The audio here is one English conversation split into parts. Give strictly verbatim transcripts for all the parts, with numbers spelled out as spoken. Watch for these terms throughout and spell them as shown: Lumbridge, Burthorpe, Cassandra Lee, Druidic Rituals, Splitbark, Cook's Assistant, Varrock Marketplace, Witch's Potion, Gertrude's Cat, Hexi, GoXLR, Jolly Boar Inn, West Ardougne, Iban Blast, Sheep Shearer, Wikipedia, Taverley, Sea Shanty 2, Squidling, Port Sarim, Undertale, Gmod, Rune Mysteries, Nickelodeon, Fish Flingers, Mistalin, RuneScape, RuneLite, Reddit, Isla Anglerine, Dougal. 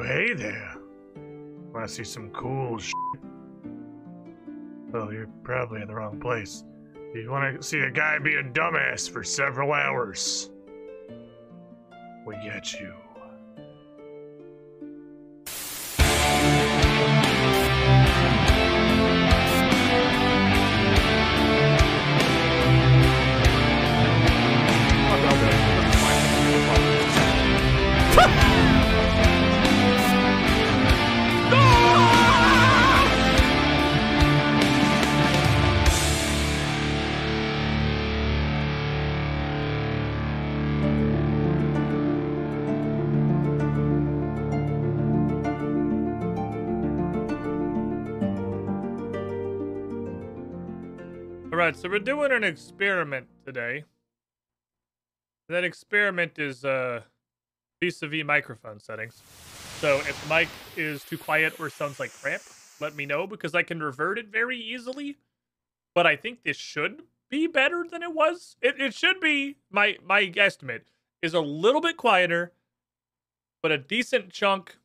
Oh, hey there. Want to see some cool shit? Well, you're probably in the wrong place. You want to see a guy be a dumbass for several hours. We get you. Alright, so we're doing an experiment today. That experiment is uh, vis-a-vis microphone settings. So if mic is too quiet or sounds like crap, let me know because I can revert it very easily. But I think this should be better than it was. It, it should be, my, my guesstimate, is a little bit quieter, but a decent chunk,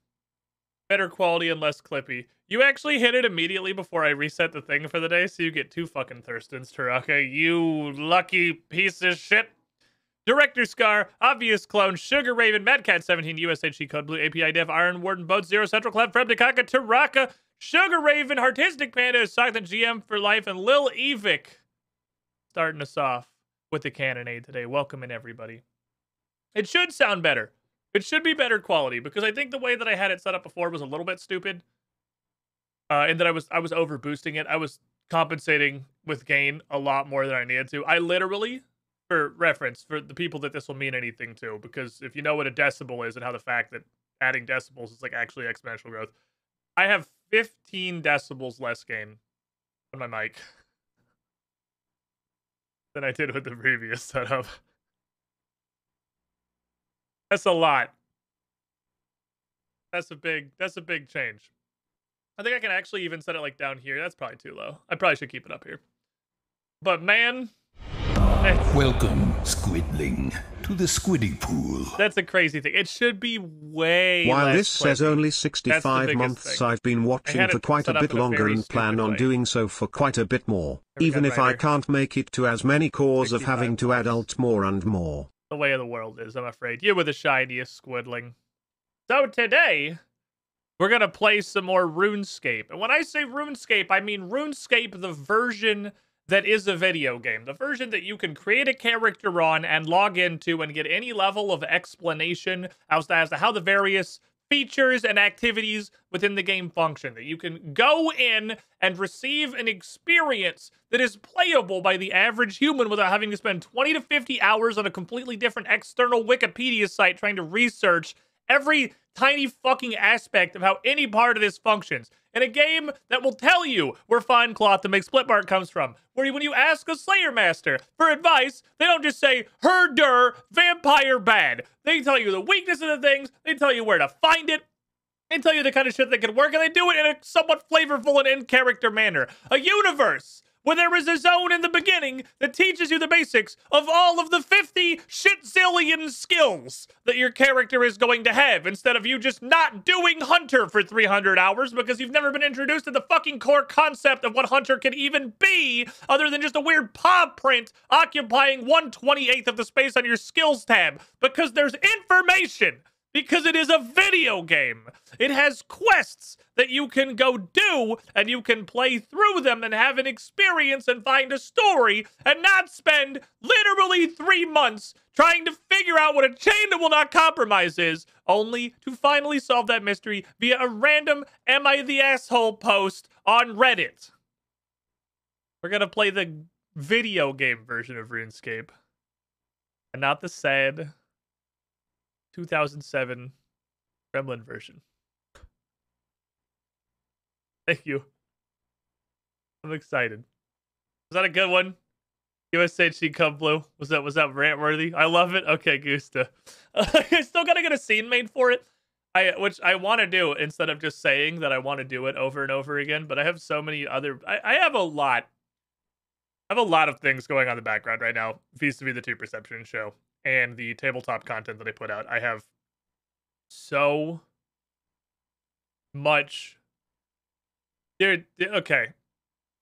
better quality and less clippy. You actually hit it immediately before I reset the thing for the day, so you get two fucking Thurstons, Taraka. You lucky piece of shit. Director Scar, Obvious Clone, Sugar Raven, Madcat seventeen, U S H C Code Blue, A P I Dev, Iron Warden, Boat Zero, Central Cloud, Fremdakaka, Taraka, Sugar Raven, Artistic Panda, Sockton G M for Life, and Lil Evic. Starting us off with the cannonade today. Welcome in, everybody. It should sound better. It should be better quality, because I think the way that I had it set up before was a little bit stupid. Uh, and that I was I was over boosting it. I was compensating with gain a lot more than I needed to. I literally, for reference, for the people that this will mean anything to, because if you know what a decibel is and how the fact that adding decibels is like actually exponential growth, I have fifteen decibels less gain on my mic than I did with the previous setup. That's a lot. That's a big. That's a big change. I think I can actually even set it like down here. That's probably too low. I probably should keep it up here. But man, that's... Welcome, squidling, to the squiddy pool. That's a crazy thing. It should be way. While less this pleasant. Says only sixty-five months, thing. I've been watching for quite a bit longer a and plan on way. Doing so for quite a bit more, even if I can't make it to as many cores of having to adult more and more. The way of the world is, I'm afraid. You were the shiniest squidling. So today, we're going to play some more RuneScape. And when I say RuneScape, I mean RuneScape, the version that is a video game. The version that you can create a character on and log into and get any level of explanation as to how the various features and activities within the game function. That you can go in and receive an experience that is playable by the average human without having to spend twenty to fifty hours on a completely different external Wikipedia site trying to research every tiny fucking aspect of how any part of this functions. In a game that will tell you where fine cloth to make Splitbark comes from. Where when you ask a Slayer Master for advice, they don't just say, herder, vampire bad. They tell you the weakness of the things, they tell you where to find it, they tell you the kind of shit that can work, and they do it in a somewhat flavorful and in-character manner. A universe where there is a zone in the beginning that teaches you the basics of all of the fifty shitzillion skills that your character is going to have, instead of you just not doing Hunter for three hundred hours because you've never been introduced to the fucking core concept of what Hunter can even be, other than just a weird paw print occupying one twenty-eighth of the space on your skills tab, because there's information. Because it is a video game. It has quests that you can go do, and you can play through them and have an experience and find a story, and not spend literally three months trying to figure out what a chain that will not compromise is, only to finally solve that mystery via a random Am I the Asshole post on Reddit. We're gonna play the video game version of RuneScape, and not the sad two thousand seven Gremlin version. Thank you. I'm excited. Was that a good one? U S H C Cub Blue. Was that was that rant worthy? I love it. Okay, Gusta. I still gotta get a scene made for it. I which I want to do instead of just saying that I want to do it over and over again. But I have so many other. I, I have a lot. I have a lot of things going on in the background right now vis-a-vis the Two Perception show and the tabletop content that I put out. I have so much. Dude, okay.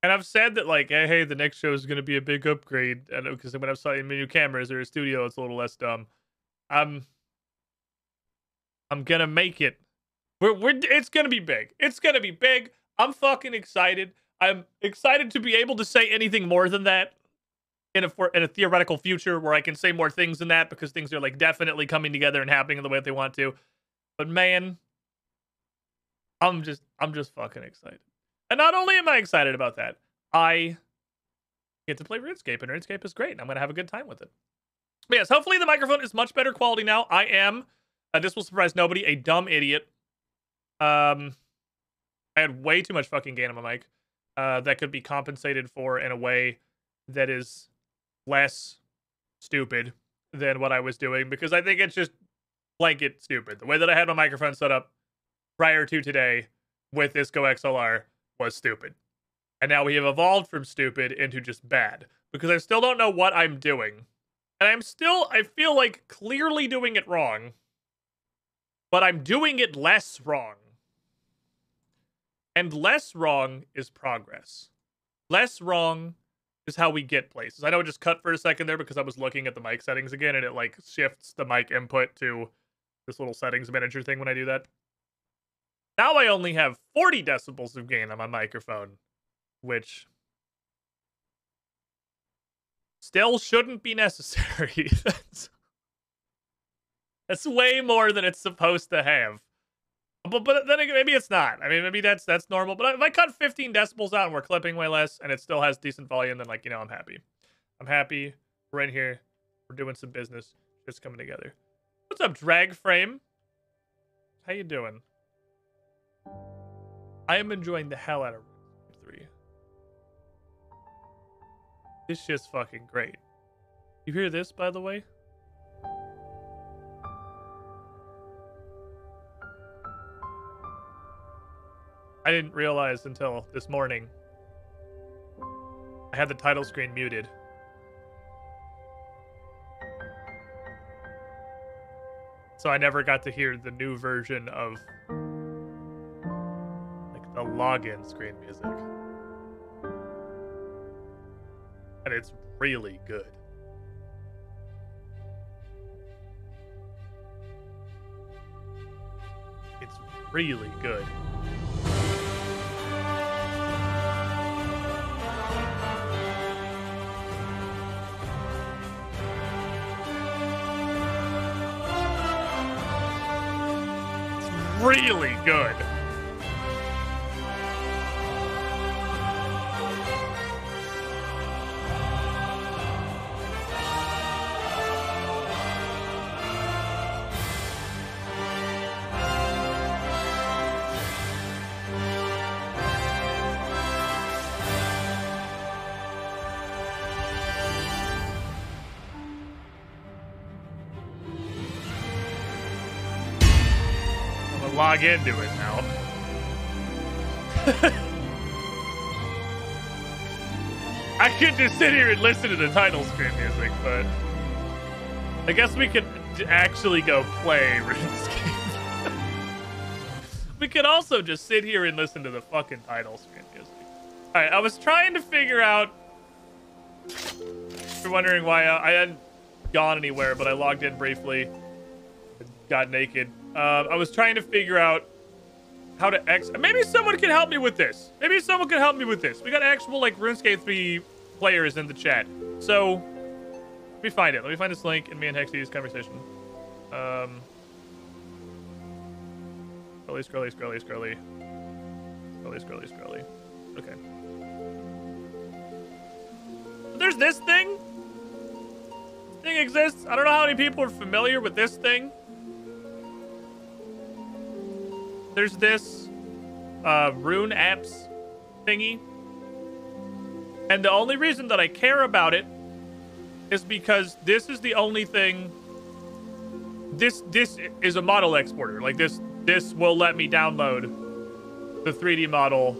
And I've said that, like, hey, hey the next show is going to be a big upgrade. I know, because when I'm starting new cameras or a studio, it's a little less dumb. I'm, I'm going to make it. We're, we're, it's going to be big. It's going to be big. I'm fucking excited. I'm excited to be able to say anything more than that in a, for, in a theoretical future where I can say more things than that, because things are, like, definitely coming together and happening in the way that they want to. But, man, I'm just, I'm just fucking excited. And not only am I excited about that, I get to play RuneScape, and RuneScape is great, and I'm going to have a good time with it. But yes, hopefully the microphone is much better quality now. I am, uh, this will surprise nobody, a dumb idiot. Um, I had way too much fucking gain on my mic uh, that could be compensated for in a way that is less stupid than what I was doing, because I think it's just blanket stupid. The way that I had my microphone set up prior to today with this GoXLR was stupid, and now we have evolved from stupid into just bad, because I still don't know what I'm doing, and I'm still, I feel like, clearly doing it wrong, but I'm doing it less wrong, and less wrong is progress. Less wrong is how we get places. I know it just cut for a second there because I was looking at the mic settings again, and it like shifts the mic input to this little settings manager thing when I do that. Now I only have forty decibels of gain on my microphone, which still shouldn't be necessary. that's, that's way more than it's supposed to have. But, but then again, maybe it's not. I mean, maybe that's that's normal. But if I cut fifteen decibels out and we're clipping way less and it still has decent volume, then, like, you know, I'm happy. I'm happy. We're in here. We're doing some business. It's coming together. What's up, Drag Frame? How you doing? I am enjoying the hell out of three. This shit's fucking great. You hear this, by the way? I didn't realize until this morning I had the title screen muted. So I never got to hear the new version of the login screen music. And it's really good. It's really good. It's really good. Log into it now. I could just sit here and listen to the title screen music, but I guess we could actually go play RuneScape. We could also just sit here and listen to the fucking title screen music. All right, I was trying to figure out. If you're wondering why I, I hadn't gone anywhere, but I logged in briefly, got naked. Uh, I was trying to figure out how to X. Maybe someone can help me with this. Maybe someone can help me with this. We got actual, like, RuneScape three players in the chat. So, let me find it. Let me find this link in me and Hexi's conversation. Um, scrolly, scrolly, scrolly, scrolly. Scrolly, scrolly, scrolly. Okay. But there's this thing. This thing exists. I don't know how many people are familiar with this thing. There's this uh, rune apps thingy. And the only reason that I care about it is because this is the only thing. This this is a model exporter. Like, this this will let me download the three D model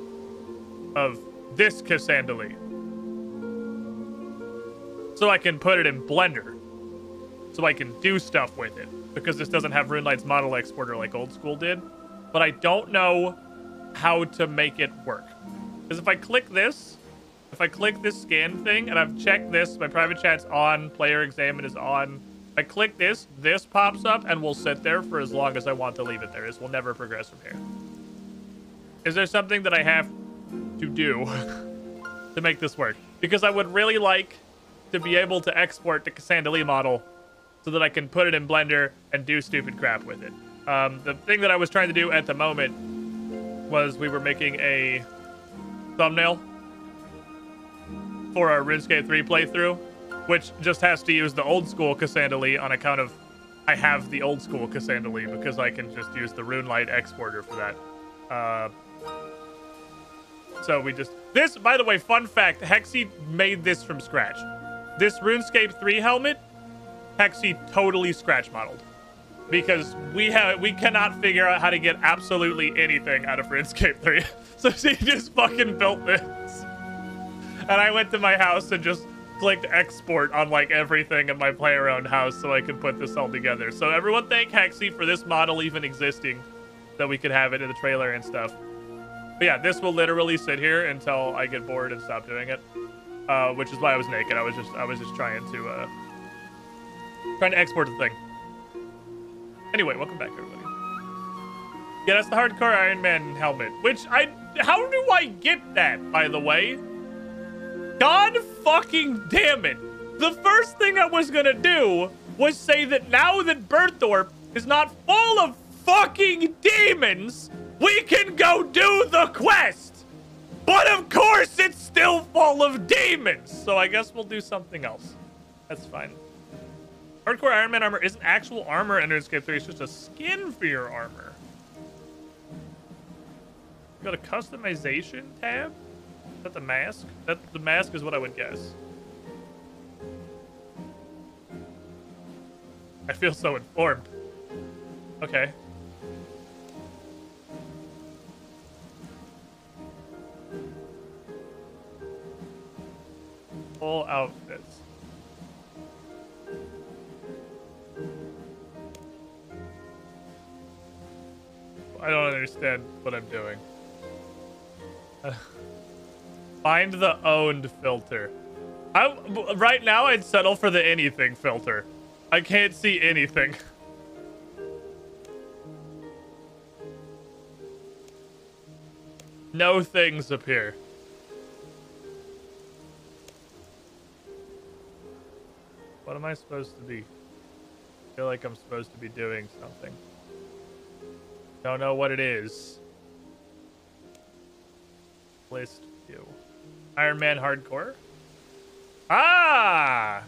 of this Cassandra Lee. So I can put it in Blender. So I can do stuff with it. Because this doesn't have RuneLite's model exporter like old school did. but I don't know how to make it work. Because if I click this, if I click this scan thing, and I've checked this, my private chat's on, player examine is on. If I click this, this pops up and will sit there for as long as I want to leave it there. This will never progress from here. Is there something that I have to do to make this work? Because I would really like to be able to export the Cassandra Lee model so that I can put it in Blender and do stupid crap with it. Um, the thing that I was trying to do at the moment was we were making a thumbnail for our RuneScape three playthrough, which just has to use the old school Cassandra Lee on account of I have the old school Cassandra Lee because I can just use the RuneLite exporter for that. Uh, so we just... This, by the way, fun fact, Hexi made this from scratch. This RuneScape three helmet, Hexi totally scratch modeled. Because we have we cannot figure out how to get absolutely anything out of RuneScape three. So she just fucking built this. And I went to my house and just clicked export on like everything in my player-owned house so I could put this all together. So everyone thank Hexi for this model even existing that we could have it in the trailer and stuff. But yeah, this will literally sit here until I get bored and stop doing it. Uh, which is why I was naked. I was just I was just trying to uh, trying to export the thing. Anyway, welcome back, everybody. Yeah, that's the hardcore Iron Man helmet, which I... How do I get that, by the way? God fucking damn it. The first thing I was gonna do was say that now that Burthorpe is not full of fucking demons, we can go do the quest. But of course, it's still full of demons. So I guess we'll do something else. That's fine. Hardcore Iron Man armor isn't actual armor in RuneScape three. It's just a skin for your armor. Go to customization tab. Is that the mask? That the mask is what I would guess. I feel so informed. Okay. Full outfits. I don't understand what I'm doing. Uh, find the owned filter. I, right now, I'd settle for the anything filter. I can't see anything. No things appear. What am I supposed to be? I feel like I'm supposed to be doing something. Don't know what it is. List view. Iron Man hardcore? Ah!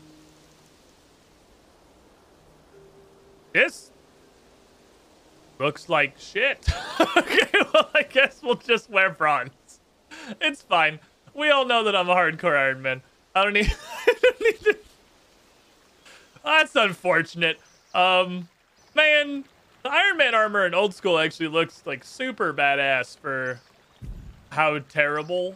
This looks like shit. Okay, well, I guess we'll just wear bronze. It's fine. We all know that I'm a hardcore Iron Man. I don't need, I don't need to... Oh, that's unfortunate. Um, man... The Iron Man armor in old school actually looks like super badass for how terrible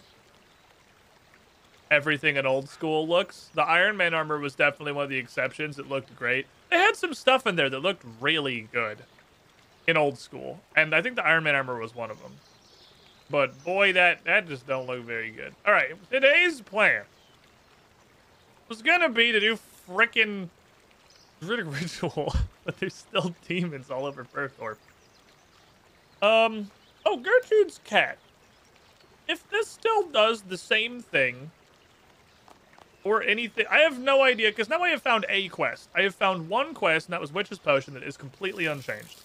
everything in old school looks. The Iron Man armor was definitely one of the exceptions. It looked great. They had some stuff in there that looked really good in old school. And I think the Iron Man armor was one of them. But boy, that, that just don't look very good. All right, today's plan was gonna be to do frickin' Druidic Ritual, but there's still demons all over Burthorpe. Um, oh, Gertrude's Cat. If this still does the same thing, or anything, I have no idea, because now I have found a quest. I have found one quest, and that was Witch's Potion, that is completely unchanged.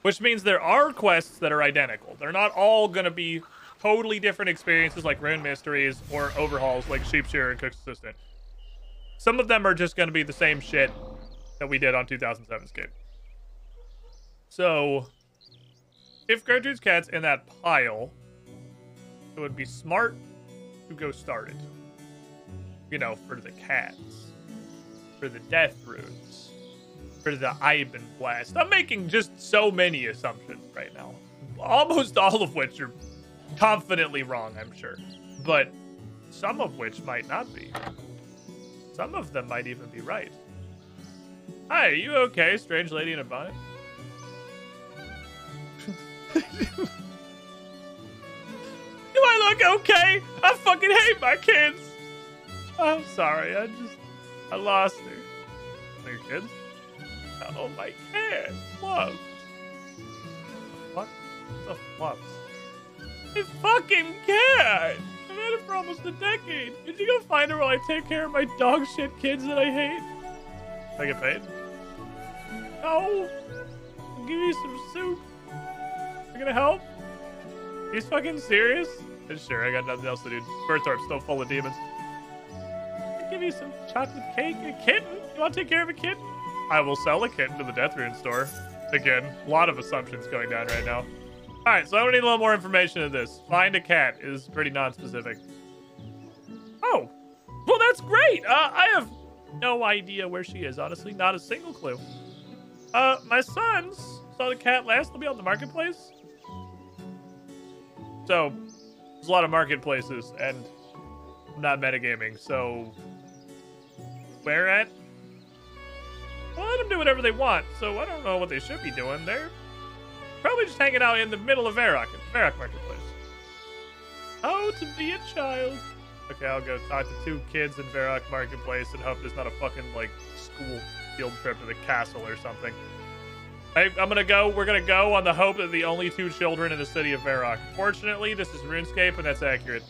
Which means there are quests that are identical. They're not all going to be totally different experiences like Rune Mysteries or overhauls like Sheep Shearer and Cook's Assistant. Some of them are just going to be the same shit that we did on two thousand seven's game. So, if Gertrude's Cat's in that pile, it would be smart to go start it. You know, for the cats, for the death runes, for the Iban Blast. I'm making just so many assumptions right now, almost all of which are confidently wrong, I'm sure, but some of which might not be. Some of them might even be right. Hi, are you okay, strange lady in a bonnet? Do I look okay? I fucking hate my kids. I'm sorry. I just, I lost her. Her kids? Oh my god. Love. What? The fuck? I fucking can't. I've had it for almost a decade. Could you go find her while I take care of my dog shit kids that I hate? Can I get paid? No. I'll give you some soup. Are you gonna help? He's fucking serious? And sure, I got nothing else to do. Burthorpe's still full of demons. I'll give you some chocolate cake and a kitten. You wanna take care of a kitten? I will sell a kitten to the Death Rune store. Again, a lot of assumptions going down right now. All right, so I'm gonna need a little more information of this. Find a cat is pretty non-specific. Oh, well, that's great. Uh, I have no idea where she is, honestly. Not a single clue. Uh, my sons saw the cat last. They'll be on the marketplace. So, there's a lot of marketplaces, and I'm not metagaming, so... Where at? Well, let them do whatever they want, so I don't know what they should be doing. They're probably just hanging out in the middle of Varrock, Varrock Marketplace. How to be a child. Okay, I'll go talk to two kids in Varrock Marketplace and hope there's not a fucking, like, school field trip to the castle or something. I, I'm gonna go, we're gonna go on the hope that the only two children in the city of Varrock. Fortunately, this is RuneScape, and that's accurate.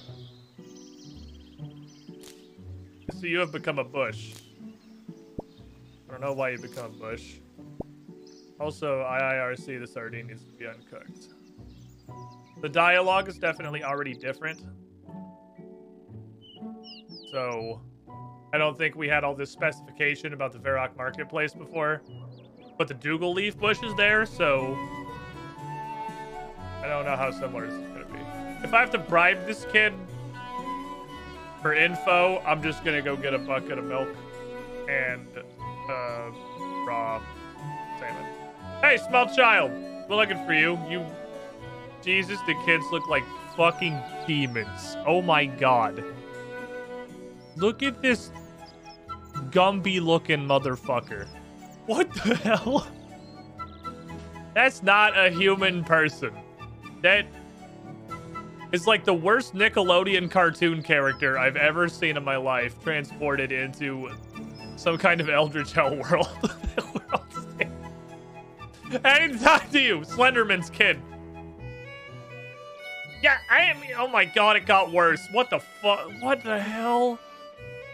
So you have become a bush. I don't know why you become bush. Also, I I R C, the sardine needs to be uncooked. The dialogue is definitely already different. So, I don't think we had all this specification about the Varrock Marketplace before. But the Dougal Leaf bush is there, so... I don't know how similar this is going to be. If I have to bribe this kid for info, I'm just going to go get a bucket of milk and... Uh, raw salmon. Hey, small child! We're looking for you. You... Jesus, the kids look like fucking demons. Oh my god. Look at this Gumby-looking motherfucker. What the hell? That's not a human person. That is like the worst Nickelodeon cartoon character I've ever seen in my life transported into... some kind of Eldritch Hell world. I need to talk to you, Slenderman's kid. Yeah, I am. Oh my god, it got worse. What the fuck? What the hell?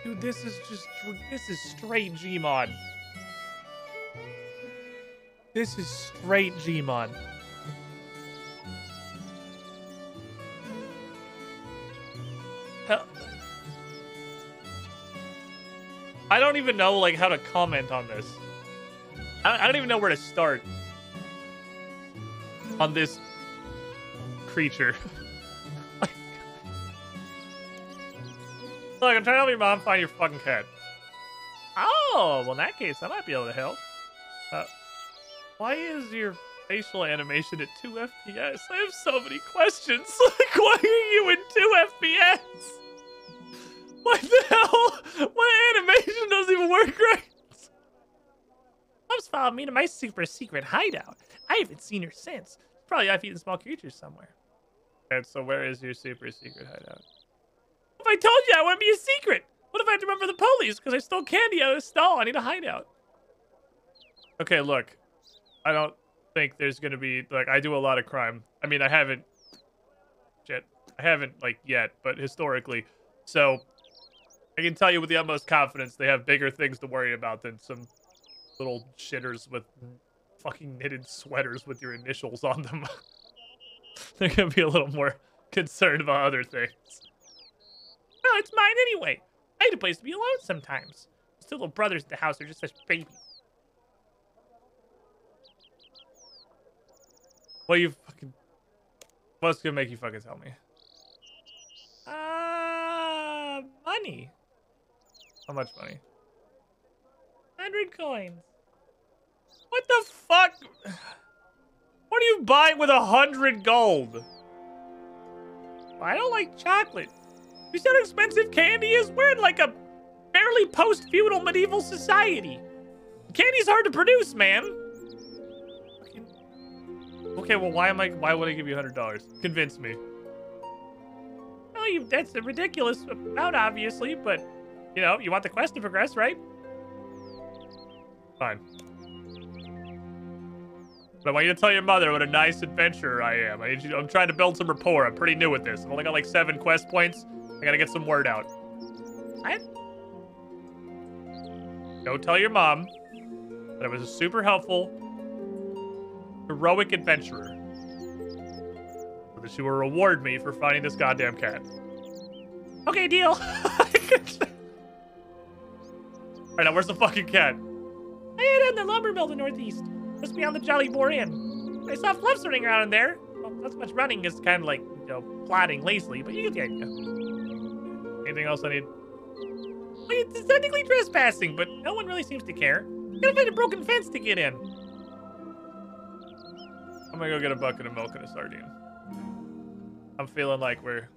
Dude, this is just. This is straight Gmod. This is straight Gmod. Hell. I don't even know, like, how to comment on this. I, I don't even know where to start on this creature. Like, I'm trying to help your mom find your fucking cat. Oh, well, in that case, I might be able to help. Uh, why is your facial animation at two F P S? I have so many questions. Like, why are you at two F P S? What the hell? My animation doesn't even work right. Mom's followed me to my super secret hideout. I haven't seen her since. Probably I've eaten small creatures somewhere. And so where is your super secret hideout? If I told you I wouldn't be a secret. What if I had to run for the police because I stole candy out of the stall? I need a hideout. Okay, look. I don't think there's going to be... Like, I do a lot of crime. I mean, I haven't... Shit. I haven't, like, yet, but historically. So... I can tell you with the utmost confidence they have bigger things to worry about than some little shitters with fucking knitted sweaters with your initials on them. They're going to be a little more concerned about other things. No, it's mine anyway. I need a place to be alone sometimes. These two little brothers at the house are just such babies. Well, you fucking... What's going to make you fucking tell me? Uh, money. How much money? one hundred coins. What the fuck? What do you buy with one hundred gold? Well, I don't like chocolate. You see how expensive candy is? We're in like a barely post-feudal medieval society. Candy's hard to produce, man. Okay, well, why am I? Why would I give you one hundred dollars? Convince me. Well, you, that's a ridiculous amount, obviously, but, you know, you want the quest to progress, right? Fine. But I want you to tell your mother what a nice adventurer I am. I, I'm trying to build some rapport. I'm pretty new at this. I've only got like seven quest points. I gotta get some word out. I... Go tell your mom that I was a super helpful, heroic adventurer. So that she will reward me for finding this goddamn cat. Okay, deal. All right, now where's the fucking cat? I had it in the lumber mill in the northeast, just beyond the Jolly Boar Inn. I saw fluffs running around in there. Well, not so much running is kind of like, you know, plotting lazily, but you get the idea. Anything else I need? Well, it's technically trespassing, but no one really seems to care. You gotta find a broken fence to get in. I'm gonna go get a bucket of milk and a sardine. I'm feeling like we're...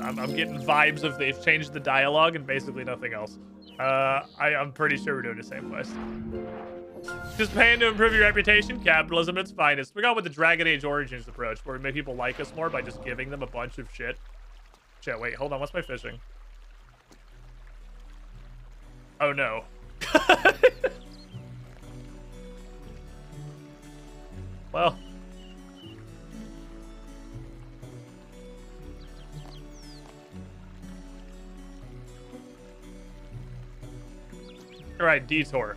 I'm, I'm getting vibes of they've changed the dialogue and basically nothing else. Uh, I, I'm pretty sure we're doing the same quest. Just paying to improve your reputation? Capitalism at its finest. We got with the Dragon Age Origins approach, where we make people like us more by just giving them a bunch of shit. Shit, wait, hold on. What's my fishing? Oh, no. Well. All right, detour.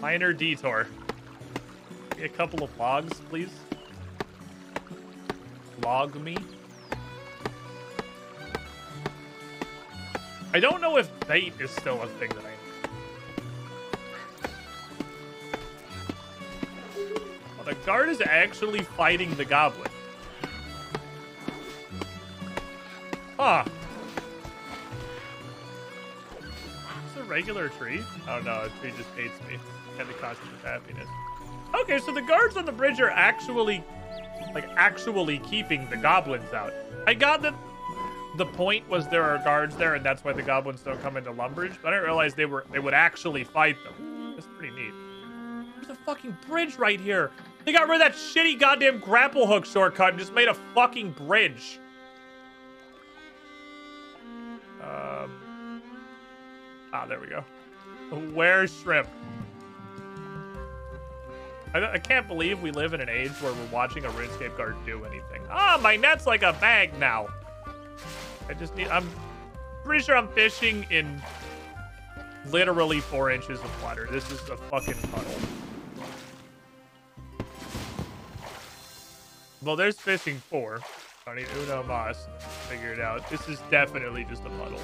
Minor detour. Give me a couple of logs, please. Log me. I don't know if bait is still a thing that I need. Well, the guard is actually fighting the goblin. Huh. Regular tree? Oh no, the tree just hates me. And the concept of happiness. Okay, so the guards on the bridge are actually, like, actually keeping the goblins out. I got that the point was there are guards there, and that's why the goblins don't come into Lumbridge, but I didn't realize they were they would actually fight them. That's pretty neat. There's a fucking bridge right here. They got rid of that shitty goddamn grapple hook shortcut and just made a fucking bridge. Um... Ah, there we go. Where's shrimp? I, I can't believe we live in an age where we're watching a RuneScape guard do anything. Ah, oh, my net's like a bag now. I just need... I'm pretty sure I'm fishing in literally four inches of water. This is a fucking puddle. Well, there's fishing four. I need uno mas. Figure it out. This is definitely just a puddle.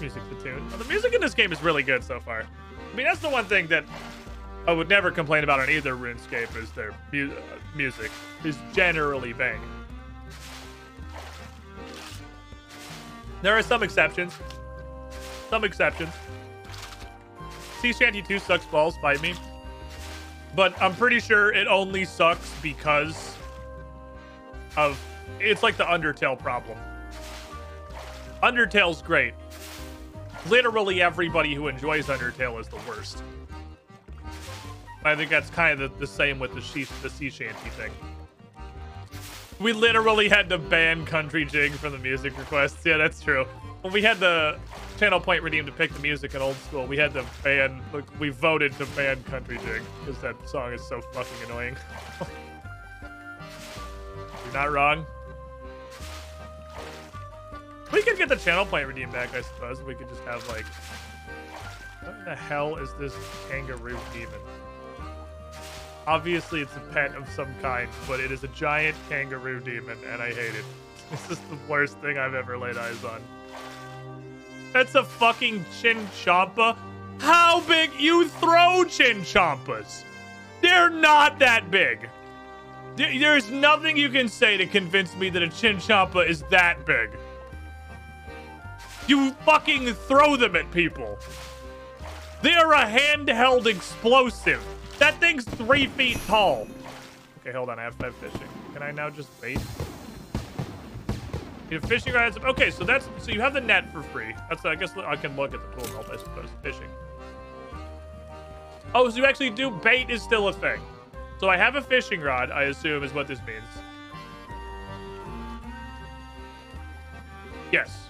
Music to tune. Well, the music in this game is really good so far. I mean, that's the one thing that I would never complain about on either RuneScape is their mu uh, music is generally bang. There are some exceptions. Some exceptions. Sea Shanty two sucks balls, fight me. But I'm pretty sure it only sucks because of... It's like the Undertale problem. Undertale's great. Literally everybody who enjoys Undertale is the worst. I think that's kind of the, the same with the, she the Sea Shanty thing. We literally had to ban Country Jig from the music requests. Yeah, that's true. When we had the channel point redeem to pick the music in Old School, we had to ban... We voted to ban Country Jig because that song is so fucking annoying. You're not wrong. We could get the channel point redeem back, I suppose. We could just have, like... What in the hell is this kangaroo demon? Obviously, it's a pet of some kind, but it is a giant kangaroo demon, and I hate it. This is the worst thing I've ever laid eyes on. That's a fucking Chinchompa. How big you throw Chinchompas? They're not that big. There's nothing you can say to convince me that a Chinchompa is that big. You fucking throw them at people. They are a handheld explosive. That thing's three feet tall. Okay, hold on. I have five fishing. Can I now just bait? You have fishing rods. Okay, so that's so you have the net for free. That's I guess I can look at the tool belt, I suppose. Fishing. Oh, so you actually do bait is still a thing. So I have a fishing rod, I assume, is what this means. Yes.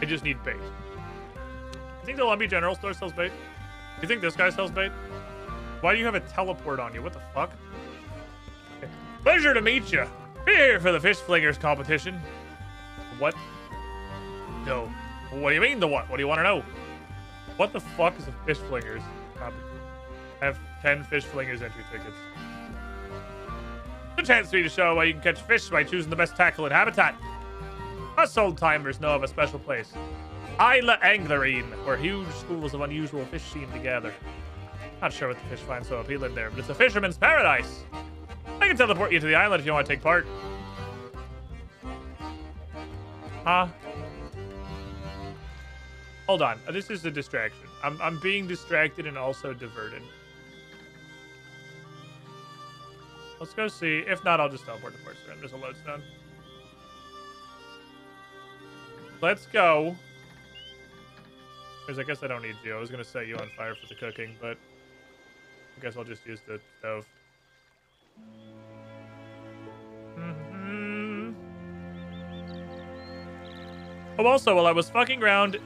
I just need bait. You think the Lumbridge General Store sells bait? You think this guy sells bait? Why do you have a teleport on you? What the fuck? Okay. Pleasure to meet you. Be here for the Fish Flingers competition. What? No. What do you mean the what? What do you want to know? What the fuck is a Fish Flingers competition? I have ten Fish Flingers entry tickets. It's a chance for you to show why you can catch fish by choosing the best tackle and habitat. Us old-timers know of a special place. Isla Anglerine, where huge schools of unusual fish seem to gather. Not sure what the fish find so appealing there, but it's a fisherman's paradise. I can teleport you to the island if you want to take part. Huh? Hold on. This is a distraction. I'm, I'm being distracted and also diverted. Let's go see. If not, I'll just teleport to Port Sarim. There's a lodestone. Let's go. Because I guess I don't need you. I was going to set you on fire for the cooking, but I guess I'll just use the stove. Mm-hmm. Oh, also, while I was fucking around...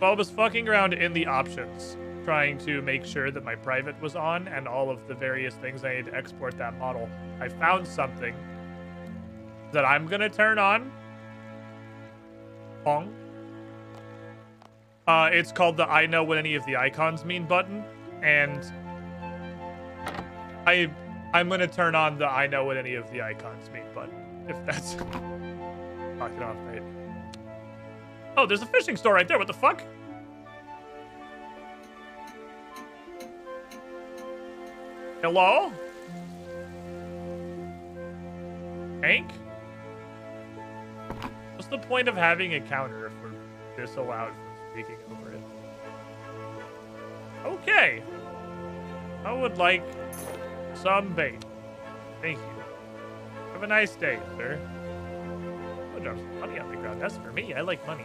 While I was fucking around in the options, trying to make sure that my private was on and all of the various things I need to export that model, I found something that I'm going to turn on. Pong. Uh, it's called the I know what any of the icons mean button, and I, I'm going to turn on the I know what any of the icons mean button, if that's... Knock it off, right? Oh, there's a fishing store right there. What the fuck? Hello? Hank? What's the point of having a counter if we're disallowed from speaking over it? Okay. I would like some bait. Thank you. Have a nice day, sir. I'll drop some money on the ground. That's for me. I like money.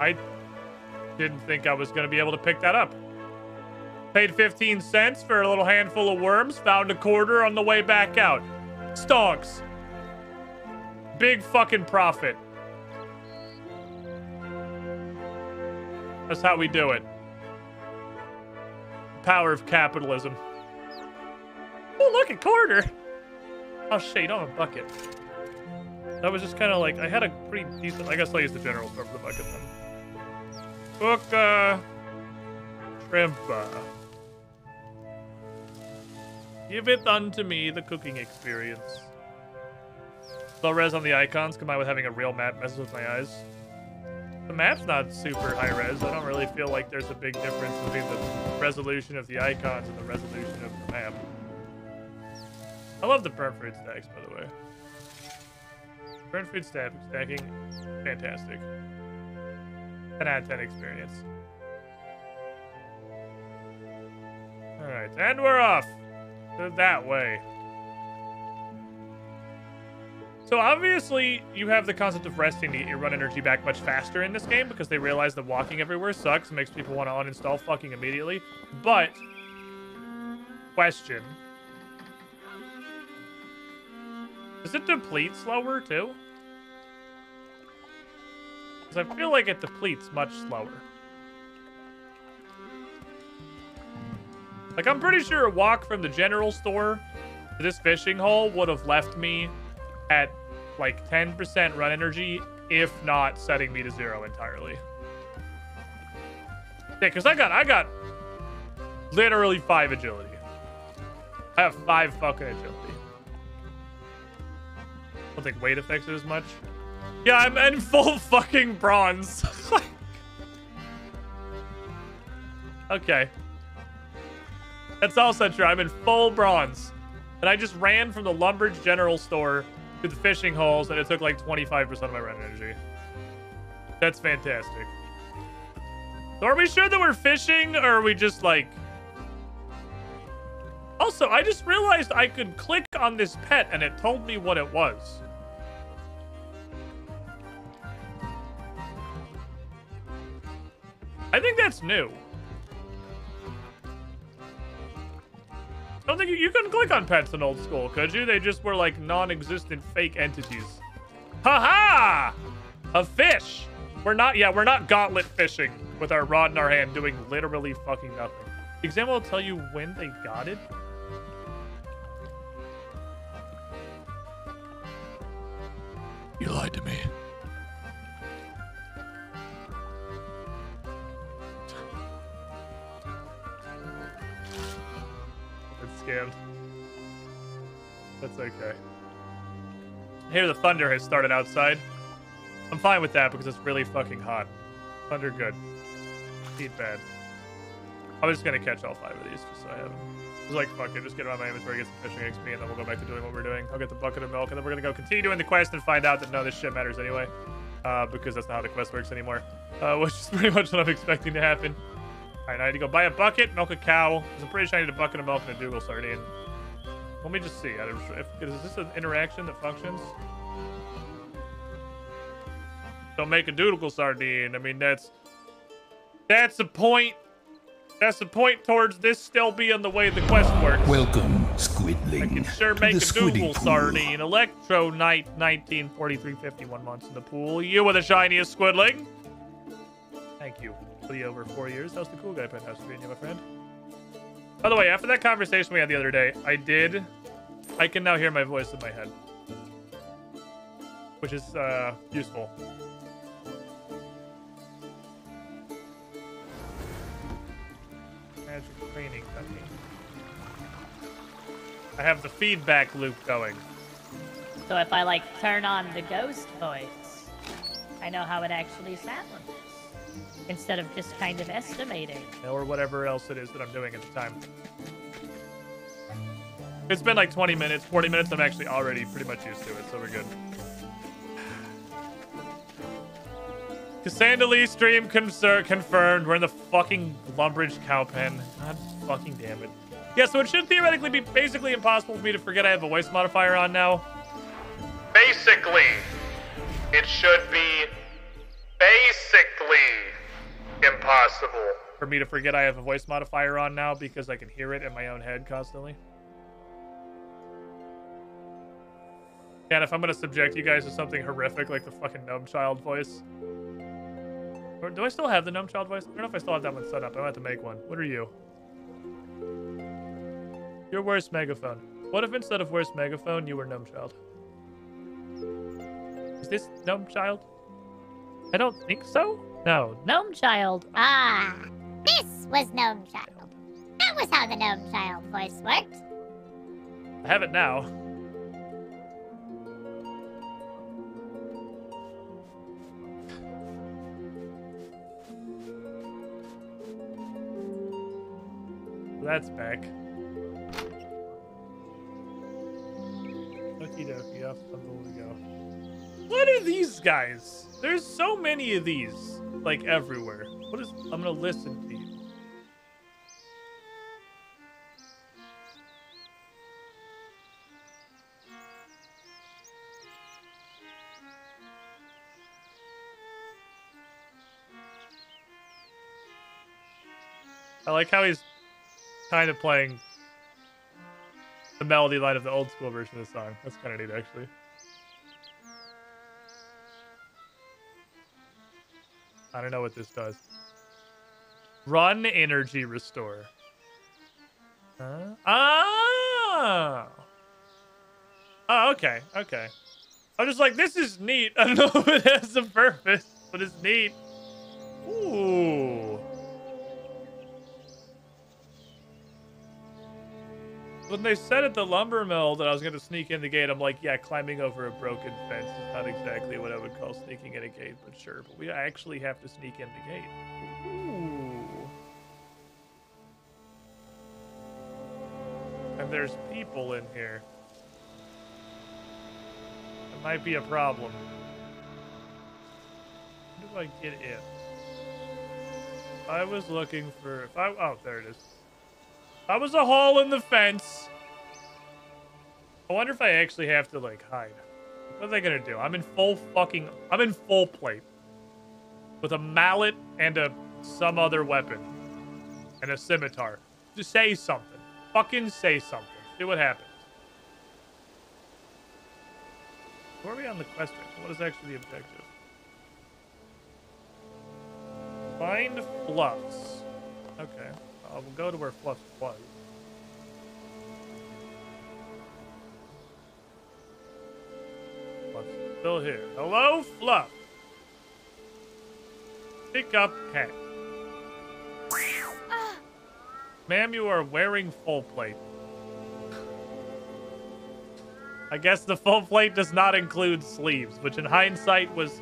I didn't think I was going to be able to pick that up. Paid fifteen cents for a little handful of worms. Found a quarter on the way back out. Stonks. Big fucking profit. That's how we do it. Power of capitalism. Oh, look, a quarter. Oh, shit, you don't have a bucket. That was just kind of like, I had a pretty decent... I guess I'll use the general store for the bucket then. Cook, uh, Shrimpa. Give it unto me, the cooking experience. Low res on the icons combined with having a real map messes with my eyes. The map's not super high res. I don't really feel like there's a big difference between the resolution of the icons and the resolution of the map. I love the burnt food stacks, by the way. Burnt food stack stacking, fantastic. ten out of ten experience. All right, and we're off. So that way. So obviously, you have the concept of resting to get your run energy back much faster in this game because they realize that walking everywhere sucks and makes people want to uninstall fucking immediately. But, question. Does it deplete slower, too? Because I feel like it depletes much slower. Like, I'm pretty sure a walk from the general store to this fishing hole would have left me at, like, ten percent run energy, if not setting me to zero entirely. Yeah, because I got, I got literally five agility. I have five fucking agility. I don't think weight affects it as much. Yeah, I'm in full fucking bronze. Okay. That's also true. I'm in full bronze. And I just ran from the Lumbridge General Store to the fishing holes, and it took like twenty-five percent of my run energy. That's fantastic. So are we sure that we're fishing, or are we just like... Also, I just realized I could click on this pet, and it told me what it was. I think that's new. I don't think you, you couldn't click on pets in old school, could you? They just were like non-existent fake entities. Haha! -ha! A fish. We're not, yeah, we're not gauntlet fishing with our rod in our hand doing literally fucking nothing. The exam will tell you when they got it. You lied to me. It's scammed. That's okay. I hear the thunder has started outside. I'm fine with that because it's really fucking hot. Thunder good. Heat bad. I'm just gonna catch all five of these just so I have them. It's like, fuck it, just get around my inventory, get some fishing X P, and then we'll go back to doing what we're doing. I'll get the bucket of milk, and then we're gonna go continue doing the quest and find out that no, this shit matters anyway. Uh, because that's not how the quest works anymore. Uh, which is pretty much what I'm expecting to happen. Alright, I need to go buy a bucket, milk a cow, because I'm pretty sure I need a bucket of milk and a Dougal sardine. Let me just see. If, is this an interaction that functions? Don't make a Dougal sardine. I mean, that's... That's a point... That's the point towards this still being the way the quest works. Welcome, Squidling. I can sure make a Dougal sardine. Electro Knight nineteen forty-three fifty-one months in the pool. You were the shiniest Squidling. Thank you. Lee over four years. That was the cool guy penthouse for you, my friend. By the way, after that conversation we had the other day, I did. I can now hear my voice in my head, which is uh, useful. Magic training dummy. I have the feedback loop going. So if I like turn on the ghost voice, I know how it actually sounds instead of just kind of estimating or whatever else it is that I'm doing at the time. It's been like twenty minutes, forty minutes. I'm actually already pretty much used to it, so we're good. Cassandra Lee stream confirmed. We're in the fucking Lumbridge cow pen. God fucking damn it. Yeah, so it should theoretically be basically impossible for me to forget I have a voice modifier on now. Basically, it should be basically impossible for me to forget I have a voice modifier on now because I can hear it in my own head constantly. And if I'm going to subject you guys to something horrific like the fucking gnome child voice... Or do I still have the gnome child voice? I don't know if I still have that one set up. I might have to make one. What are you? Your worst megaphone. What if instead of worst megaphone, you were gnome child? Is this gnome child? I don't think so. No. Gnome child. Ah, this was gnome child. That was how the gnome child voice worked. I have it now. That's back. Okie dokie, off the we go. What are these guys? There's so many of these, like everywhere. What is? I'm gonna listen to you. I like how he's kind of playing the melody line of the old school version of the song. That's kind of neat, actually. I don't know what this does. Run energy restore. Huh? Oh! Oh, okay, okay. I'm just like, this is neat. I don't know if it has a purpose, but it's neat. Ooh. When they said at the lumber mill that I was going to sneak in the gate, I'm like, yeah, climbing over a broken fence is not exactly what I would call sneaking in a gate, but sure. But we actually have to sneak in the gate. Ooh. And there's people in here. It might be a problem. How do I get in? I was looking for... If I, oh, there it is. That was a hole in the fence. I wonder if I actually have to, like, hide. What are they gonna do? I'm in full fucking... I'm in full plate. With a mallet and a some other weapon and a scimitar. Just say something. Fucking say something. See what happens. Where are we on the quest? What is actually the objective? Find Fluffs. Okay. I'll go to where Fluffs was. Fluffs still here. Hello, Fluff. Pick up cat. Uh. Ma'am, you are wearing full plate. I guess the full plate does not include sleeves, which in hindsight was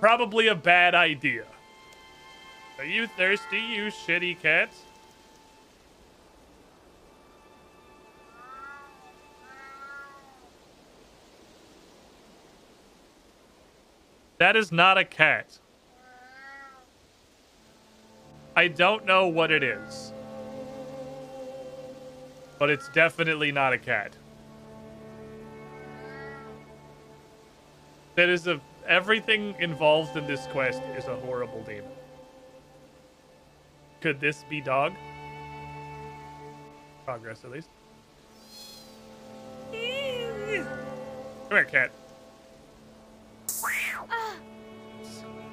probably a bad idea. Are you thirsty, you shitty cat? That is not a cat. I don't know what it is. But it's definitely not a cat. That is a... Everything involved in this quest is a horrible demon. Could this be dog? Progress, at least. Come here, cat.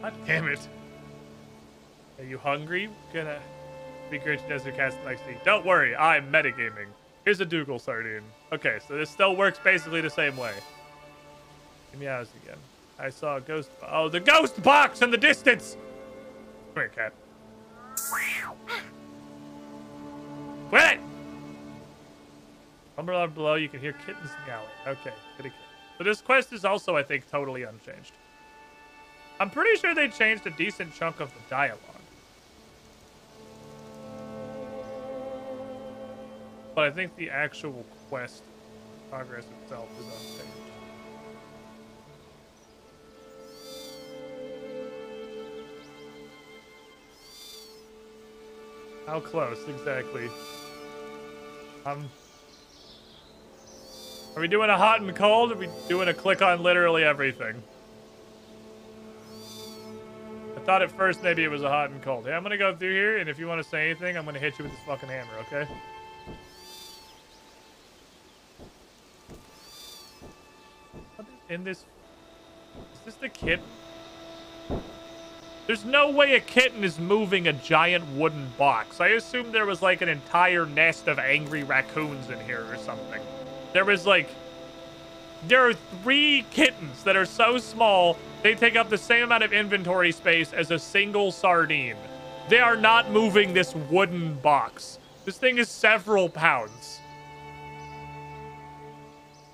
God damn it. Are you hungry? Gonna be great to desert cast next week. Don't worry, I'm metagaming. Here's a Dougal sardine. Okay, so this still works basically the same way. Give me eyes again. I saw a ghost. Oh, the ghost box in the distance! Come here, cat. Quit it! Umbrella below, you can hear kittens meowing. Okay, get a kitten. So this quest is also, I think, totally unchanged. I'm pretty sure they changed a decent chunk of the dialogue. But I think the actual quest progress itself is unchanged. How close, exactly? Um, are we doing a hot and cold? Are we doing a click on literally everything? I thought at first maybe it was a hot and cold. Yeah, I'm gonna go through here, and if you want to say anything, I'm gonna hit you with this fucking hammer, okay? What is in this? Is this the kitten? There's no way a kitten is moving a giant wooden box. I assume there was like an entire nest of angry raccoons in here or something. There was like... There are three kittens that are so small, they take up the same amount of inventory space as a single sardine. They are not moving this wooden box. This thing is several pounds.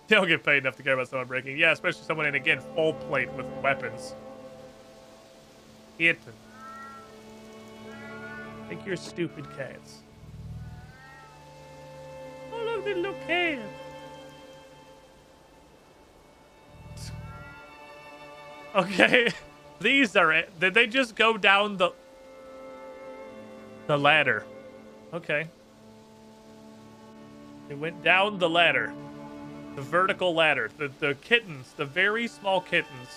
They don't get paid enough to care about someone breaking. Yeah, especially someone in, again, full plate with weapons. Kitten. Like your stupid cats. Oh, look, the little cat. Okay. These are it. Did they just go down the... The ladder. Okay. They went down the ladder. The vertical ladder. The, the kittens, the very small kittens...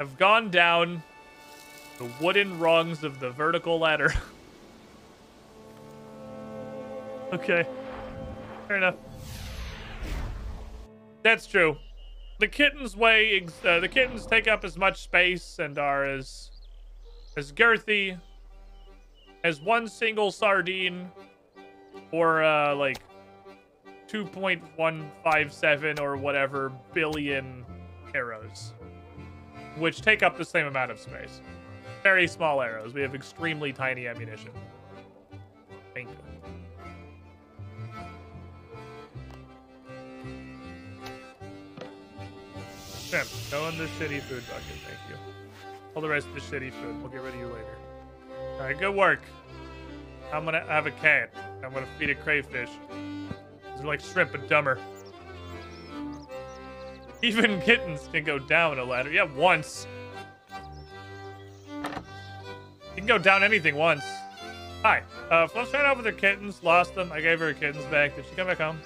have gone down the wooden rungs of the vertical ladder. Okay. Fair enough. That's true. The kittens weigh... Uh, the kittens take up as much space and are as... as girthy as one single sardine or, uh, like... two point one five seven or whatever billion arrows. Which take up the same amount of space. Very small arrows. We have extremely tiny ammunition. Thank you. Shrimp, go in the shitty food bucket. Thank you. All the rest of the shitty food. We'll get rid of you later. All right, good work. I'm gonna have a cat. I'm gonna feed a crayfish. They're like shrimp but dumber. Even kittens can go down a ladder. Yeah, once. You can go down anything once. Hi. Uh, Fluff's ran off with her kittens. Lost them. I gave her her kittens back. Did she come back home?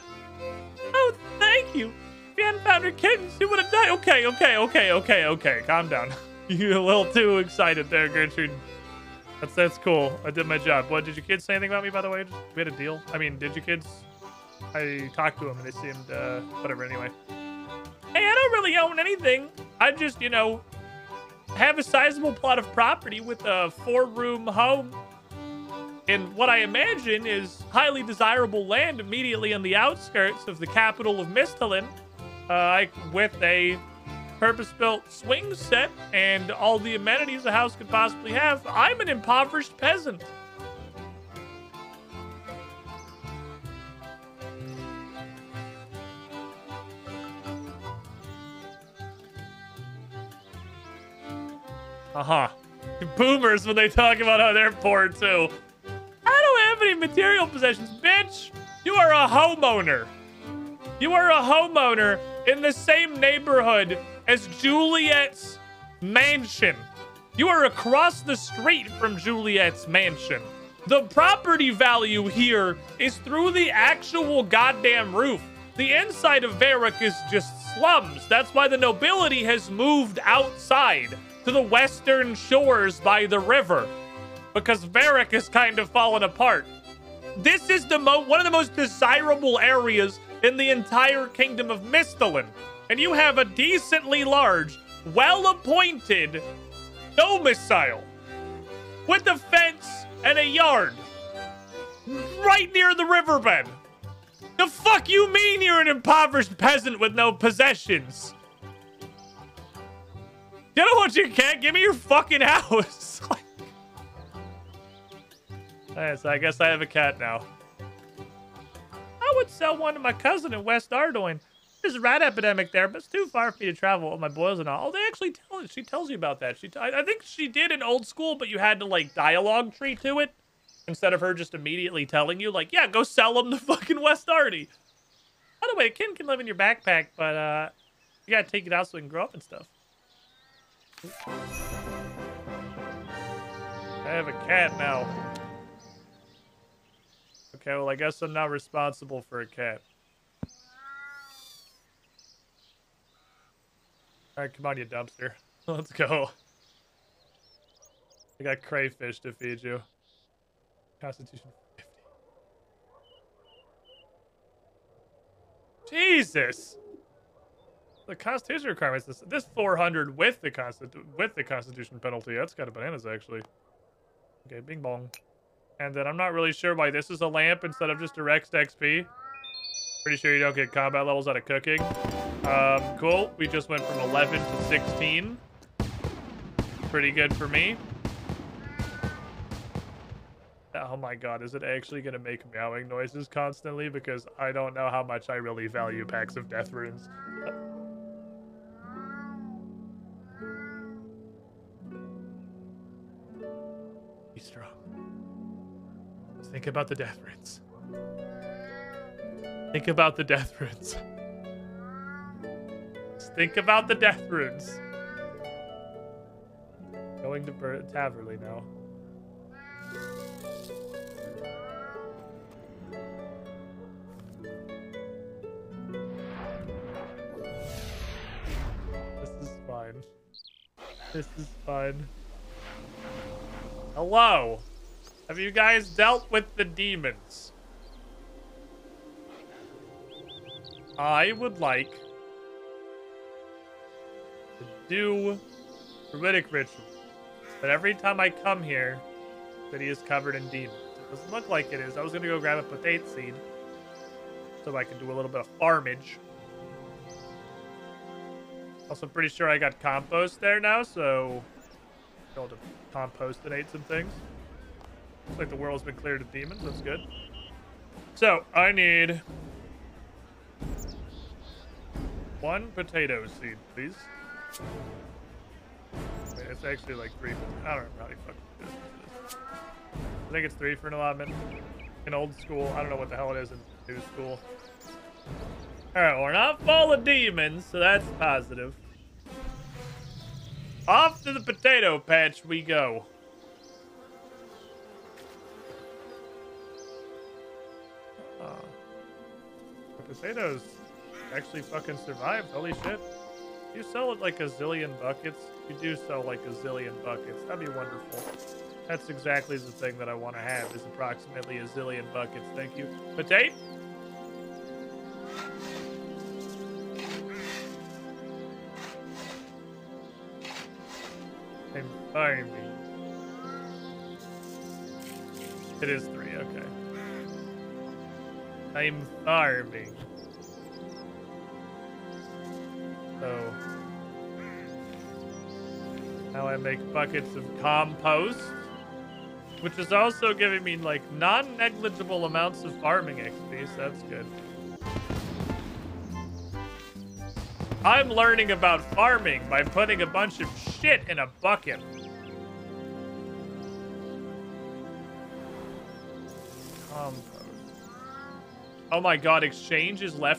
Oh, thank you. If you hadn't found her kittens, she would have died. Okay, okay, okay, okay, okay. Calm down. You're a little too excited there, Gertrude. That's that's cool. I did my job. What, did your kids say anything about me, by the way? Just, we had a deal. I mean, did your kids? I talked to them and they seemed, uh, whatever, anyway. Hey, I don't really own anything. I just, you know, have a sizable plot of property with a four-room home and what I imagine is highly desirable land immediately on the outskirts of the capital of Mistalin, uh, with a purpose-built swing set and all the amenities a house could possibly have. I'm an impoverished peasant. Uh-huh. Boomers when they talk about how they're poor, too. I don't have any material possessions, bitch. You are a homeowner. You are a homeowner in the same neighborhood as Juliet's mansion. You are across the street from Juliet's mansion. The property value here is through the actual goddamn roof. The inside of Varrock is just slums. That's why the nobility has moved outside to the western shores by the river, because Varrock is kind of fallen apart. This is the mo one of the most desirable areas in the entire kingdom of Mistalin, and you have a decently large, well-appointed domicile with a fence and a yard right near the riverbed. The fuck you mean you're an impoverished peasant with no possessions? You don't want your cat? Give me your fucking house. Alright, so I guess I have a cat now. I would sell one to my cousin in West Ardougne. There's a rat epidemic there, but it's too far for me to travel with my boils and all. Oh, they actually tell it. She tells you about that. She, t I think she did in Old School, but you had to, like, dialogue tree to it instead of her just immediately telling you, like, yeah, go sell them to fucking West Ardougne. By the way, a kitten can live in your backpack, but uh, you gotta take it out so it can grow up and stuff. I have a cat now. Okay, well, I guess I'm not responsible for a cat. Alright, come on, you dumpster. Let's go. I got crayfish to feed you. Constitution fifty. Jesus! The Constitution requirements. This, this four hundred with the Constitu with the Constitution penalty. That's got a bananas actually. Okay, bing bong. And then I'm not really sure why this is a lamp instead of just direct X P. Pretty sure you don't get combat levels out of cooking. Um, cool. We just went from eleven to sixteen. Pretty good for me. Oh my god, is it actually going to make meowing noises constantly? Because I don't know how much I really value packs of death runes. Strong. Think about the death runes. Think about the death runes. Just think about the death runes. Going to Bur Taverley now. This is fine. This is fine. Hello. Have you guys dealt with the demons? I would like to do Druidic Rituals, but every time I come here, that he is covered in demons. It doesn't look like it is. I was going to go grab a potato seed so I can do a little bit of farmage. Also, pretty sure I got compost there now, so to compost and ate some things. Looks like the world's been cleared of demons. That's good. So I need one potato seed, please. Wait, it's actually like three. I don't remember how you fucking do this. I think it's three for an allotment. In Old School, I don't know what the hell it is in New School. All right, we're not full of demons, so that's positive. Off to the potato patch we go. Uh, the potatoes actually fucking survived. Holy shit. You sell it like a zillion buckets. You do sell like a zillion buckets. That'd be wonderful. That's exactly the thing that I want to have, is approximately a zillion buckets. Thank you. Potato? I'm fine. It is three, okay. I'm farming. So now I make buckets of compost, which is also giving me like non-negligible amounts of farming X P, so that's good. I'm learning about farming by putting a bunch of shit in a bucket. Compost. Oh my god, exchange is left